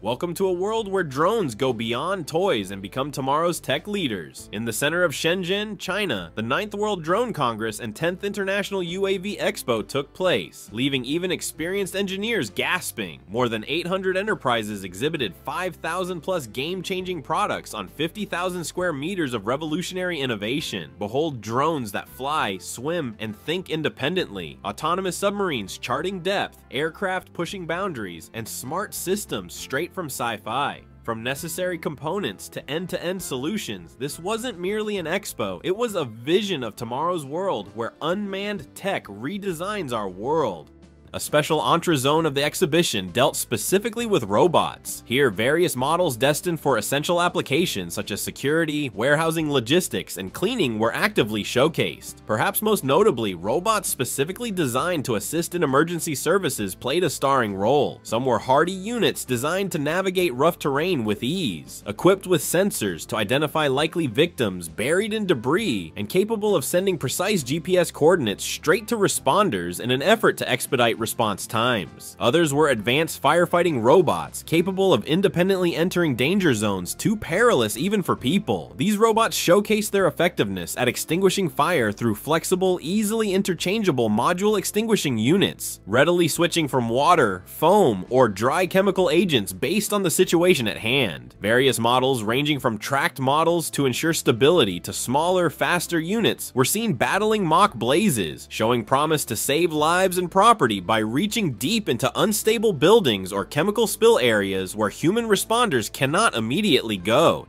Welcome to a world where drones go beyond toys and become tomorrow's tech leaders. In the center of Shenzhen, China, the 9th World Drone Congress and 10th International UAV Expo took place, leaving even experienced engineers gasping. More than 800 enterprises exhibited 5,000 plus game-changing products on 50,000 square meters of revolutionary innovation. Behold drones that fly, swim, and think independently, autonomous submarines charting depth, aircraft pushing boundaries, and smart systems straight from sci-fi. From necessary components to end-to-end solutions, this wasn't merely an expo, it was a vision of tomorrow's world where unmanned tech redesigns our world. A special entrezone of the exhibition dealt specifically with robots. Here, various models destined for essential applications such as security, warehousing, logistics, and cleaning were actively showcased. Perhaps most notably, robots specifically designed to assist in emergency services played a starring role. Some were hardy units designed to navigate rough terrain with ease, equipped with sensors to identify likely victims buried in debris, and capable of sending precise GPS coordinates straight to responders in an effort to expedite response times. Others were advanced firefighting robots, capable of independently entering danger zones too perilous even for people. These robots showcased their effectiveness at extinguishing fire through flexible, easily interchangeable module extinguishing units, readily switching from water, foam, or dry chemical agents based on the situation at hand. Various models, ranging from tracked models to ensure stability to smaller, faster units, were seen battling mock blazes, showing promise to save lives and property by reaching deep into unstable buildings or chemical spill areas where human responders cannot immediately go.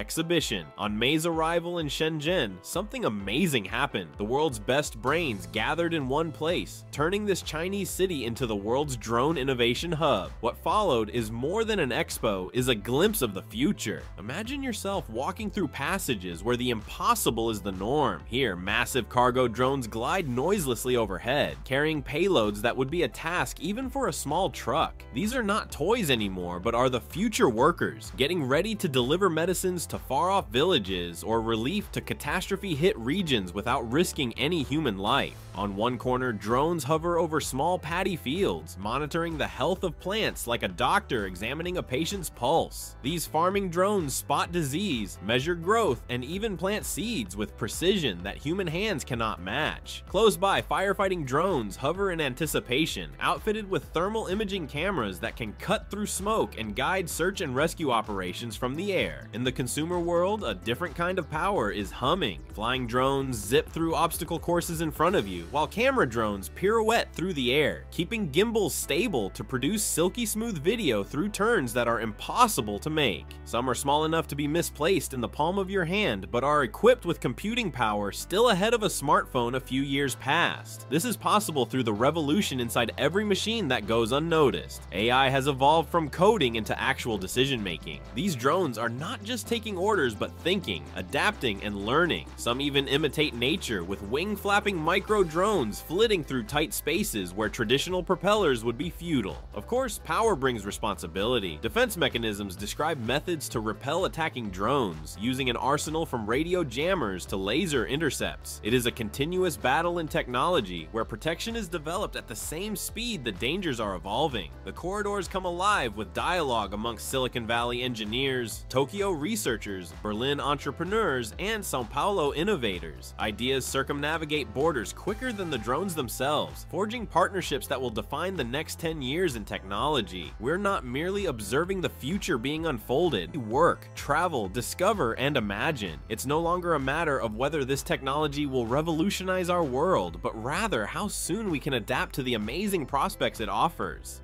Exhibition. On May's arrival in Shenzhen, something amazing happened. The world's best brains gathered in one place, turning this Chinese city into the world's drone innovation hub. What followed is more than an expo, is a glimpse of the future. Imagine yourself walking through passages where the impossible is the norm. Here, massive cargo drones glide noiselessly overhead, carrying payloads that would be a task even for a small truck. These are not toys anymore, but are the future workers, getting ready to deliver medicines to far-off villages or relief to catastrophe-hit regions without risking any human life. On one corner, drones hover over small paddy fields, monitoring the health of plants like a doctor examining a patient's pulse. These farming drones spot disease, measure growth, and even plant seeds with precision that human hands cannot match. Close by, firefighting drones hover in anticipation, outfitted with thermal imaging cameras that can cut through smoke and guide search and rescue operations from the air. In the consumer world, a different kind of power is humming. Flying drones zip through obstacle courses in front of you, while camera drones pirouette through the air, keeping gimbals stable to produce silky smooth video through turns that are impossible to make. Some are small enough to be misplaced in the palm of your hand, but are equipped with computing power still ahead of a smartphone a few years past. This is possible through the revolution inside every machine that goes unnoticed. AI has evolved from coding into actual decision making. These drones are not just taking orders, but thinking, adapting, and learning. Some even imitate nature with wing flapping micro drones flitting through tight spaces where traditional propellers would be futile. Of course, power brings responsibility. Defense mechanisms describe methods to repel attacking drones, using an arsenal from radio jammers to laser intercepts. It is a continuous battle in technology where protection is developed at the same speed the dangers are evolving. The corridors come alive with dialogue amongst Silicon Valley engineers, Tokyo researchers, Berlin entrepreneurs, and Sao Paulo innovators. Ideas circumnavigate borders quickly than the drones themselves, forging partnerships that will define the next 10 years in technology. We're not merely observing the future being unfolded. We work, travel, discover, and imagine. It's no longer a matter of whether this technology will revolutionize our world, but rather how soon we can adapt to the amazing prospects it offers.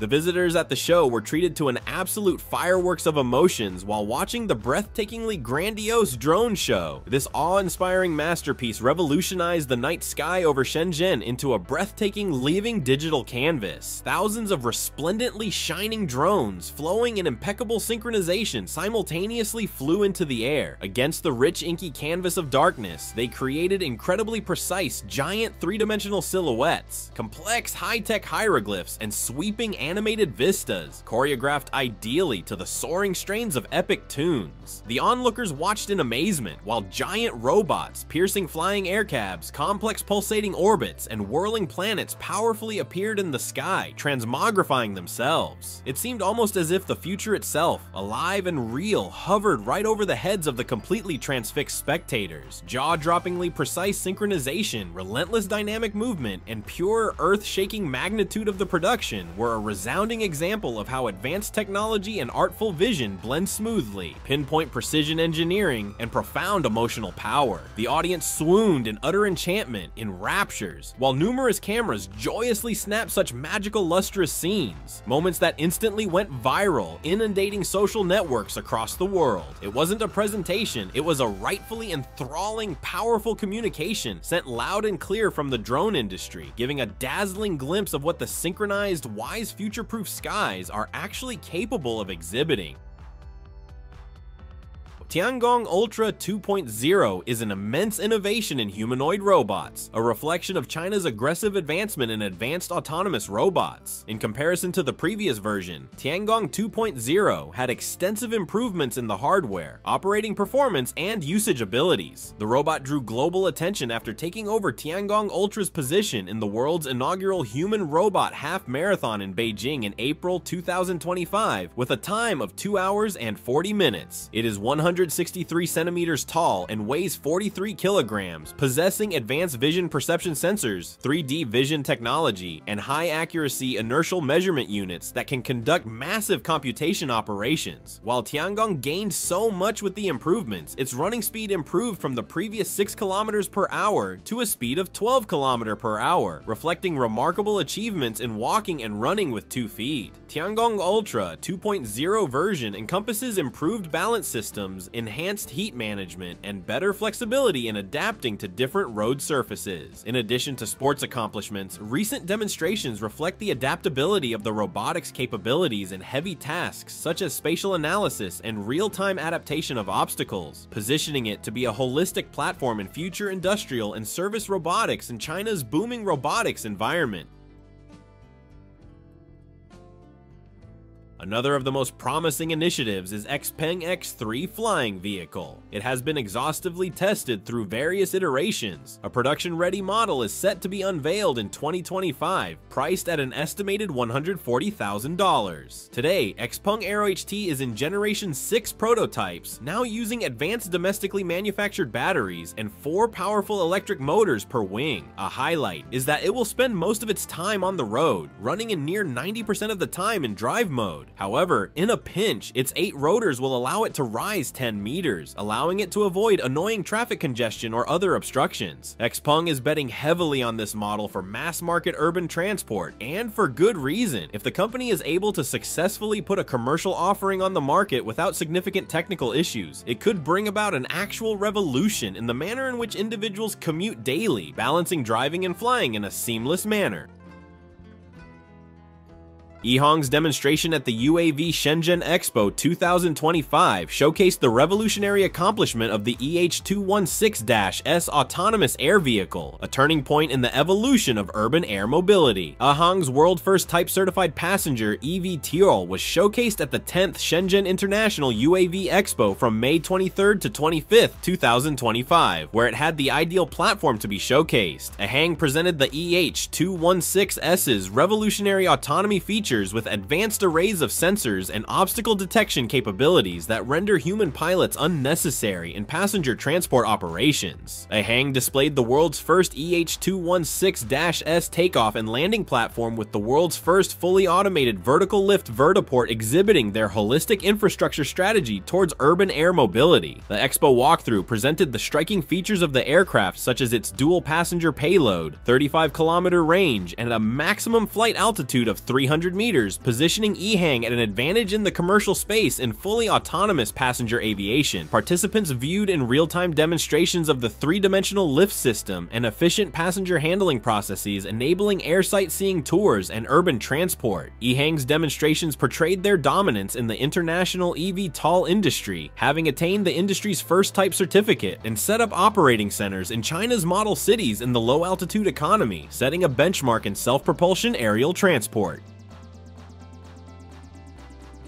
The visitors at the show were treated to an absolute fireworks of emotions while watching the breathtakingly grandiose drone show. This awe-inspiring masterpiece revolutionized the night sky over Shenzhen into a breathtaking living digital canvas. Thousands of resplendently shining drones flowing in impeccable synchronization simultaneously flew into the air. Against the rich inky canvas of darkness, they created incredibly precise, giant three-dimensional silhouettes, complex high-tech hieroglyphs, and sweeping animated vistas, choreographed ideally to the soaring strains of epic tunes. The onlookers watched in amazement while giant robots, piercing flying aircabs, complex pulsating orbits, and whirling planets powerfully appeared in the sky, transmogrifying themselves. It seemed almost as if the future itself, alive and real, hovered right over the heads of the completely transfixed spectators. Jaw-droppingly precise synchronization, relentless dynamic movement, and pure earth-shaking magnitude of the production were a resounding example of how advanced technology and artful vision blend smoothly, pinpoint precision engineering, and profound emotional power. The audience swooned in utter enchantment, in raptures, while numerous cameras joyously snapped such magical lustrous scenes, moments that instantly went viral, inundating social networks across the world. It wasn't a presentation, it was a rightfully enthralling, powerful communication sent loud and clear from the drone industry, giving a dazzling glimpse of what the synchronized, wise, future-proof skies are actually capable of exhibiting. Tiangong Ultra 2.0 is an immense innovation in humanoid robots, a reflection of China's aggressive advancement in advanced autonomous robots. In comparison to the previous version, Tiangong 2.0 had extensive improvements in the hardware, operating performance, and usage abilities. The robot drew global attention after taking over Tiangong Ultra's position in the world's inaugural human-robot half marathon in Beijing in April 2025 with a time of 2 hours and 40 minutes. It is 163 centimeters tall and weighs 43 kilograms, possessing advanced vision perception sensors, 3D vision technology, and high-accuracy inertial measurement units that can conduct massive computation operations. While Tiangong gained so much with the improvements, its running speed improved from the previous 6 kilometers per hour to a speed of 12 kilometers per hour, reflecting remarkable achievements in walking and running with 2 feet. Tiangong Ultra 2.0 version encompasses improved balance systems, enhanced heat management, and better flexibility in adapting to different road surfaces. In addition to sports accomplishments, recent demonstrations reflect the adaptability of the robotics capabilities in heavy tasks such as spatial analysis and real-time adaptation of obstacles, positioning it to be a holistic platform in future industrial and service robotics in China's booming robotics environment. Another of the most promising initiatives is XPeng X3 flying vehicle. It has been exhaustively tested through various iterations. A production-ready model is set to be unveiled in 2025, priced at an estimated $140,000. Today, XPeng Aero HT is in Generation 6 prototypes, now using advanced domestically manufactured batteries and 4 powerful electric motors per wing. A highlight is that it will spend most of its time on the road, running in near 90% of the time in drive mode. However, in a pinch, its 8 rotors will allow it to rise 10 meters, allowing it to avoid annoying traffic congestion or other obstructions. XPeng is betting heavily on this model for mass-market urban transport, and for good reason. If the company is able to successfully put a commercial offering on the market without significant technical issues, it could bring about an actual revolution in the manner in which individuals commute daily, balancing driving and flying in a seamless manner. Ehang's demonstration at the UAV Shenzhen Expo 2025 showcased the revolutionary accomplishment of the EH216-S autonomous air vehicle, a turning point in the evolution of urban air mobility. Ehang's world-first type-certified passenger eVTOL was showcased at the 10th Shenzhen International UAV Expo from May 23rd to 25th, 2025, where it had the ideal platform to be showcased. Ehang presented the EH216-S's revolutionary autonomy feature with advanced arrays of sensors and obstacle detection capabilities that render human pilots unnecessary in passenger transport operations. Ehang displayed the world's first EH216-S takeoff and landing platform with the world's first fully automated vertical lift vertiport, exhibiting their holistic infrastructure strategy towards urban air mobility. The expo walkthrough presented the striking features of the aircraft, such as its dual passenger payload, 35-kilometer range, and a maximum flight altitude of 300 meters, positioning Ehang at an advantage in the commercial space in fully autonomous passenger aviation. Participants viewed in real-time demonstrations of the 3-dimensional lift system and efficient passenger handling processes, enabling air sightseeing tours and urban transport. Ehang's demonstrations portrayed their dominance in the international eVTOL industry, having attained the industry's first type certificate, and set up operating centers in China's model cities in the low-altitude economy, setting a benchmark in self-propulsion aerial transport.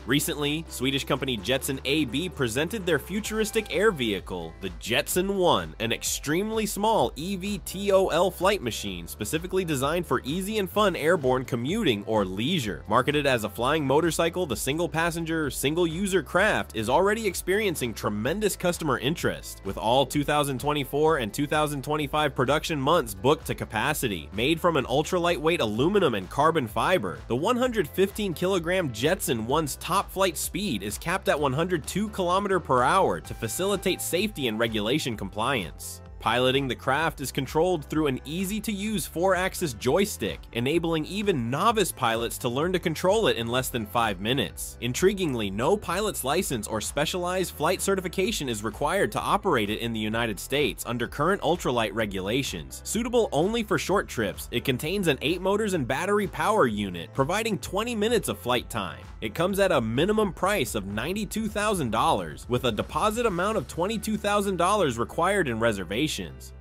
Recently, Swedish company Jetson AB presented their futuristic air vehicle, the Jetson One, an extremely small EVTOL flight machine specifically designed for easy and fun airborne commuting or leisure. Marketed as a flying motorcycle, the single-passenger, single-user craft is already experiencing tremendous customer interest, with all 2024 and 2025 production months booked to capacity. Made from an ultra-lightweight aluminum and carbon fiber, the 115-kilogram Jetson One's top flight speed is capped at 102 km/h to facilitate safety and regulation compliance. Piloting the craft is controlled through an easy-to-use 4-axis joystick, enabling even novice pilots to learn to control it in less than 5 minutes. Intriguingly, no pilot's license or specialized flight certification is required to operate it in the United States under current ultralight regulations. Suitable only for short trips, it contains an 8-motors and battery power unit, providing 20 minutes of flight time. It comes at a minimum price of $92,000, with a deposit amount of $22,000 required in reservations.